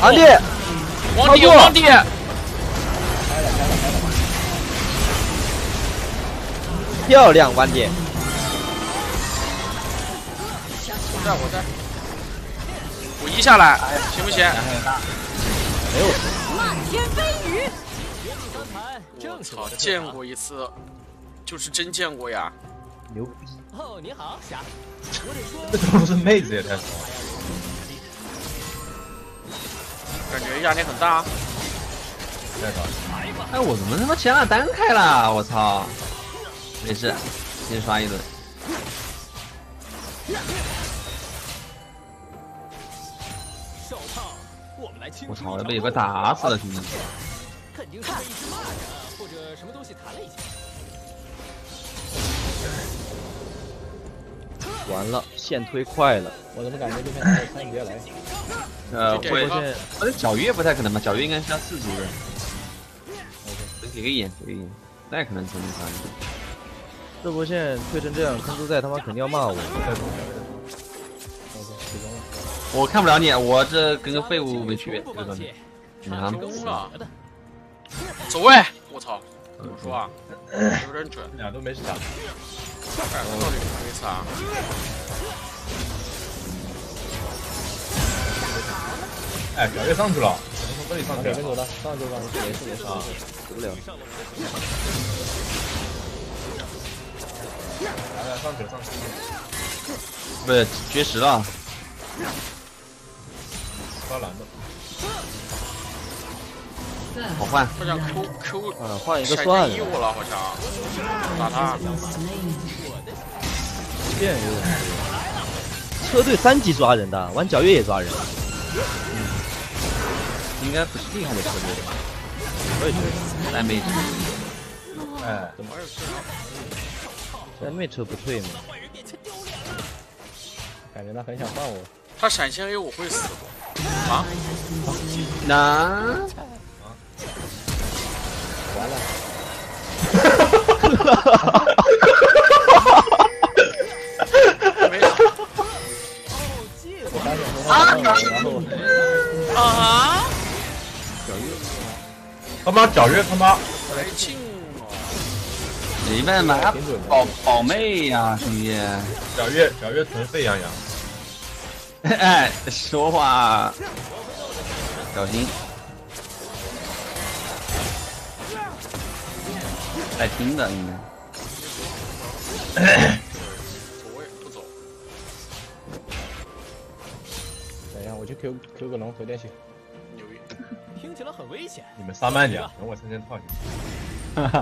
皇帝，皇帝，皇帝！漂亮，皇帝！我在，我在，我移下来，行不行？没有。漫天飞雨。我操，见过一次，就是真见过呀。牛逼！哦，你好，侠。这都是妹子也太少了。 感觉压力很大。哎，我怎么他妈前两单开了？我操！没事，先刷一顿。我操！被有个打死了，兄弟。肯定是被一直骂着，或者什么东西弹了一下。完了，线推快了。我怎么感觉对面还有三爷来？ 会，小月不太可能吧？小月应该是要四族的。给个眼，给个眼，那可能真的三族。这波线推成这样，坑猪在他妈肯定要骂我。我看不了你，我这跟个废物没区别。这个成功了。走位！我操！怎么说啊？有点准。俩都没啥。哎，到底没啥。 哎，小月上去了，从这里上去了，走了，上去了，没事没事啊，走不了。来来，上去了，上去了。不是绝食了，抓蓝的。好换，好像 Q 换一个算了。好像打他。变有点。车队三级抓人的，玩小月也抓人。 应该不是厉害的车队吧？我也觉得蓝妹车，哎，怎么二车？蓝妹车不退吗？感觉他很想换我。他闪现 A 我会死吗？啊？那完了！哈哈哈哈哈！没了。啊！ 他妈小月他妈来劲哦！谁在买宝妹呀，兄弟？小月纯沸羊羊。哎，说话小心！在听的应该。走位不走。等一下，我去 Q 个龙回电信。 听起来很危险。你们杀慢点，等我三件套去。哈哈。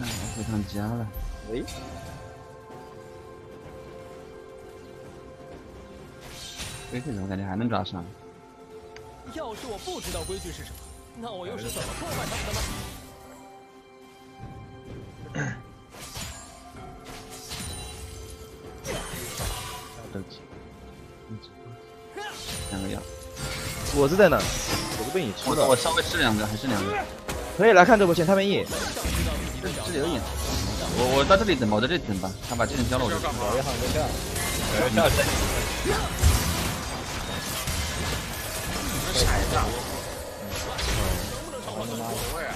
哎，回趟家了。喂。规矩我感觉还能抓上。要是我不知道规矩是什么，那我又是怎么破坏他们的呢？ 两个药，果子在哪？果子被你吃了。我稍微吃两个，还剩两个。可以来看这波线，他没野。这里有野。我到这里等吧，我在这里等吧。他把技能交了，我就上。小月好没下。小月下去。啥子啊？我他妈无味啊！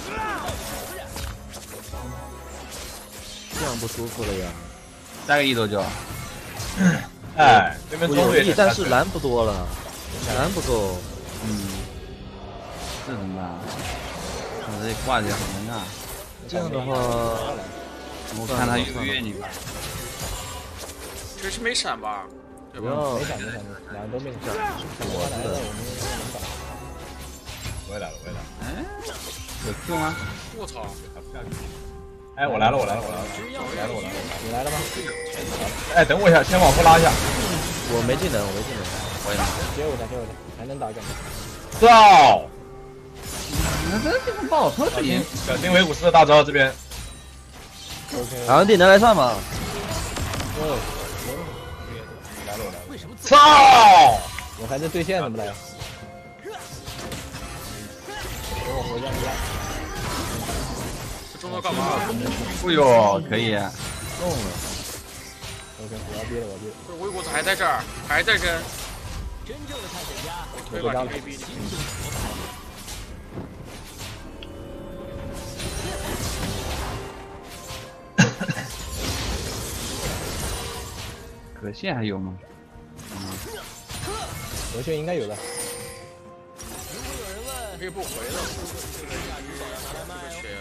这样不舒服了呀。大概一多久？ 哎，对面中路，但是蓝不多了，蓝不够，这怎么办？我这挂起来很尴尬。这样的话，我看他越不越你吧。这是没闪吧？不要，没闪，没闪，两个都没闪。我来了，我也来了，我也来了。哎，有 Q 吗？我操！哎，我来了，我来了，我来了，我来了，我来了，你来了吗？哎，等我一下，先往后拉一下。我没技能，我没技能。我也没。接我的，接我的，还能打一个。造！你这地方不好抽，这里。小心维古斯的大招这边。OK。皇帝能来上吗？哦。来了，我来了。为什么？操！我还在对线，怎么来？给我回家，回家。 中路干嘛？哎呦，可以中了！ OK， 我要逼了。不是，我骨子还在这儿，还在跟。真正的探险家，我推把你逼。河蟹还有吗？河蟹应该有的。如果有人问，可以不回了。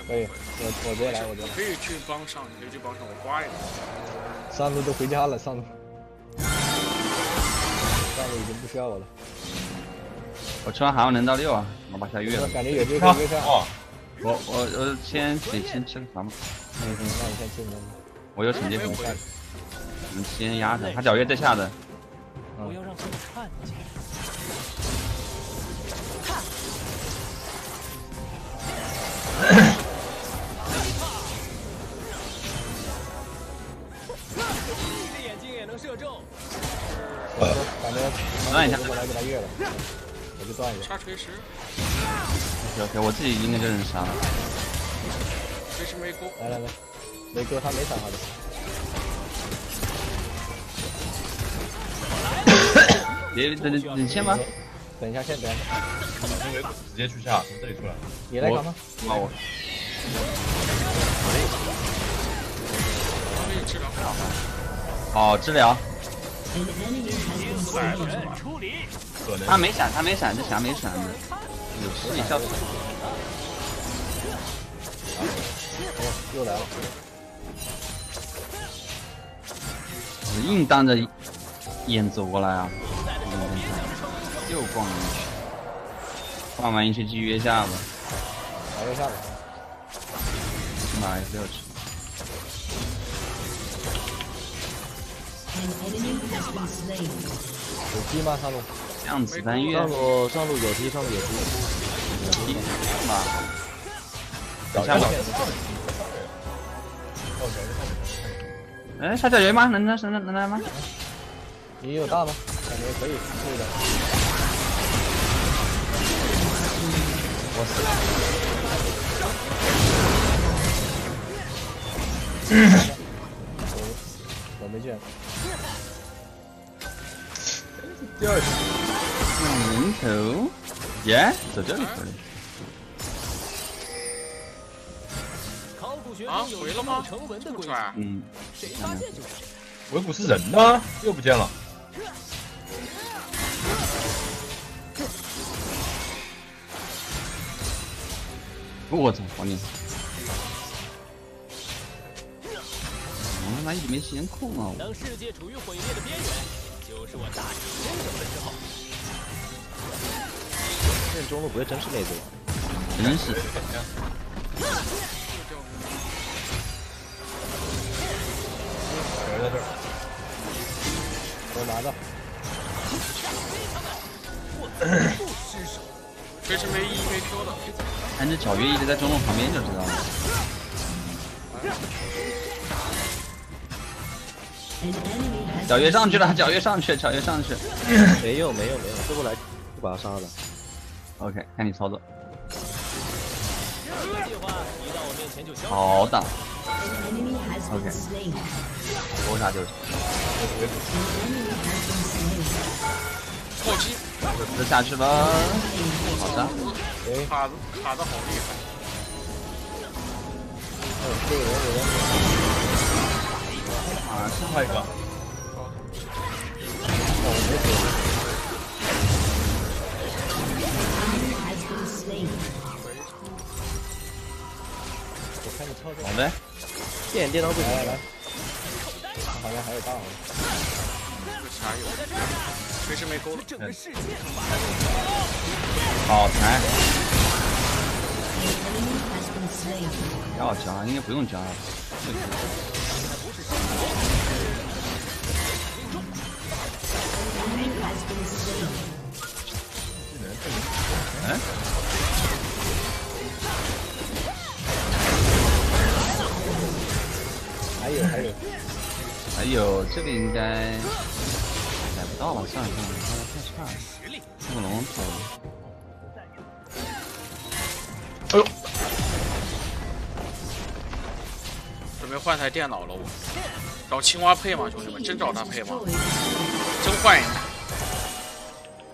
可以，我过来，我过来。可以去帮上，你可以去帮上，我刮一个。上路都回家了，上路已经不需要我了。我吃完还要能到6啊，我把下月了。感觉有这个月票。我先吃个啥嘛？那你先吃什么？我有惩戒品。 我们先压着，他脚月在下的。不要让他们看见。你的眼睛也能射中。断一下，给他越了，我就断一下。杀锤石。OK， 我自己应该就能杀了。锤石没钩。来，没钩，他没闪他的。 别等先吧，等一下先，等一下。因为直接去下，从这里出来。你来干吗？我。可以治疗。好治疗。他没闪，这霞没闪的。有事你笑死。哦，又来了。只硬当着眼走过来啊！ 又逛了一圈，逛完一圈去约下吧。来约下吧。先把 F6吃。有踢吗？上路？量子单月。上路有踢，有踢嘛？等下吧。哎，下脚鱼吗？能来吗？你有大吗？感觉可以，可以的。 我死了！我没见过。第二条，门头，耶，走这里回来。考古学中有什么成文的规矩？嗯。谁发现就是谁。尾骨是人呢，又不见了。 我操，黄金！我他妈一直没时间控啊！当世界处于毁灭的边缘，就是我大展身手的时候。这中路不会真是那个吧？真是。人在这儿，我拿着。不失手。这是没 E 没 Q 的。 看这小月一直在中路旁边就知道了。小月上去了，小月上去。没有，这波来就把他杀了。OK， 看你操作。好挡。OK， 勾杀就是。后期。 这下去了，好的，卡的好厉害。啊，下一个。我看你操作。好的，电刀不行。来，好像还有大王。这啥有？ 锤石没钩了，好残！要加，应该不用加。嗯？还有，这个应该。 到了，算了，他太差了。这个龙头，哎呦，准备换台电脑了我。找青蛙配吗？兄弟们，真找他配吗？真换一台，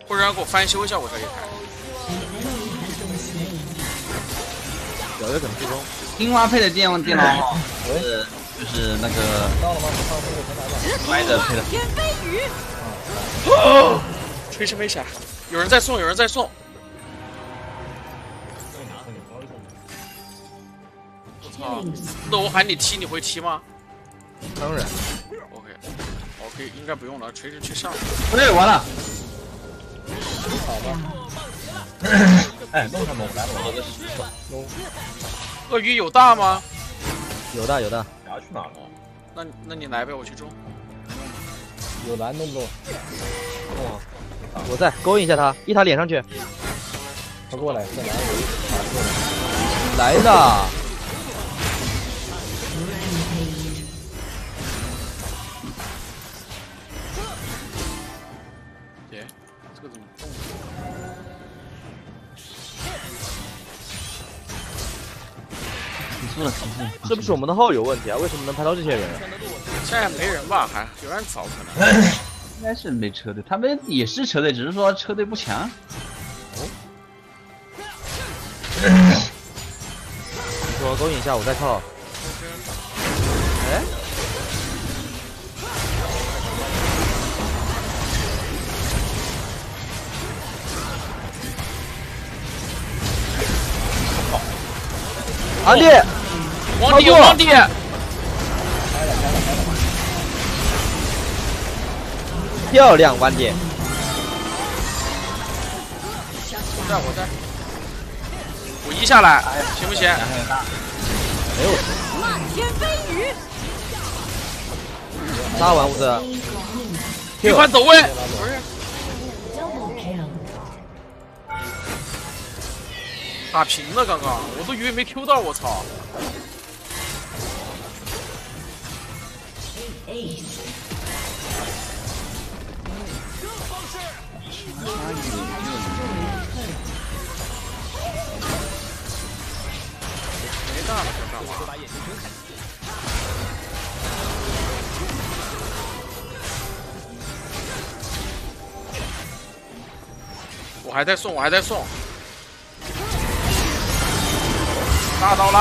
不然给我翻修一下我这一台。表哥怎么最终？青蛙配的电脑号就是那个歪的配的。哦，锤是没闪，有人在送，有人在送。 啊，那我喊你踢，你会踢吗？当然。OK，应该不用了，垂直去上。不对，完了。好吧。哎，弄上吧，我来吧。鳄鱼有大吗？有大有大。你要去哪了？那你来呗，我去中。有蓝弄不弄？哇，我在勾引一下他，一塔脸上去。他过来，再来我。来的。 是不是我们的号有问题啊？为什么能排到这些人？现在没人吧？还有人早可能。应该是没车队，他们也是车队，只是说车队不强。哦。你说勾引一下，我再靠。哎。阿弟。 皇帝，漂亮，皇帝！我在，我移下来，行不行？没有。漫天飞雨，拉完物资，一换走位。 打平了，刚刚我都以为没 Q 到，我操！没大了，这干嘛？我还在送。 拉到啦！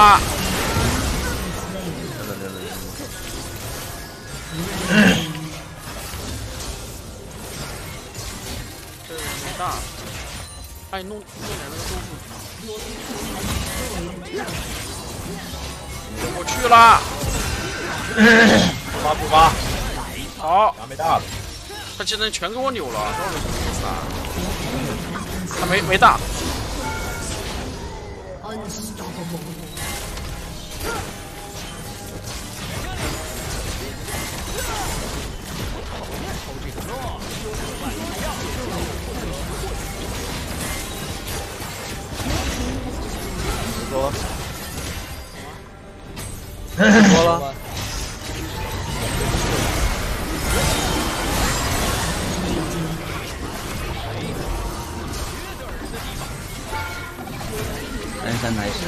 这没大，哎，弄点那个咒术。我去啦！8+8，好，没大了。他技能全给我扭了，到底什么意思啊？他没大。 说了，33来时。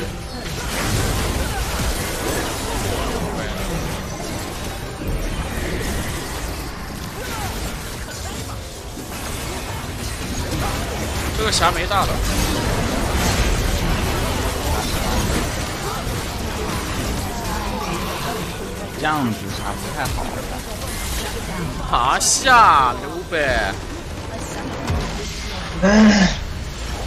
这个霞没大了，这样子啥不太好了。爬下，刘备。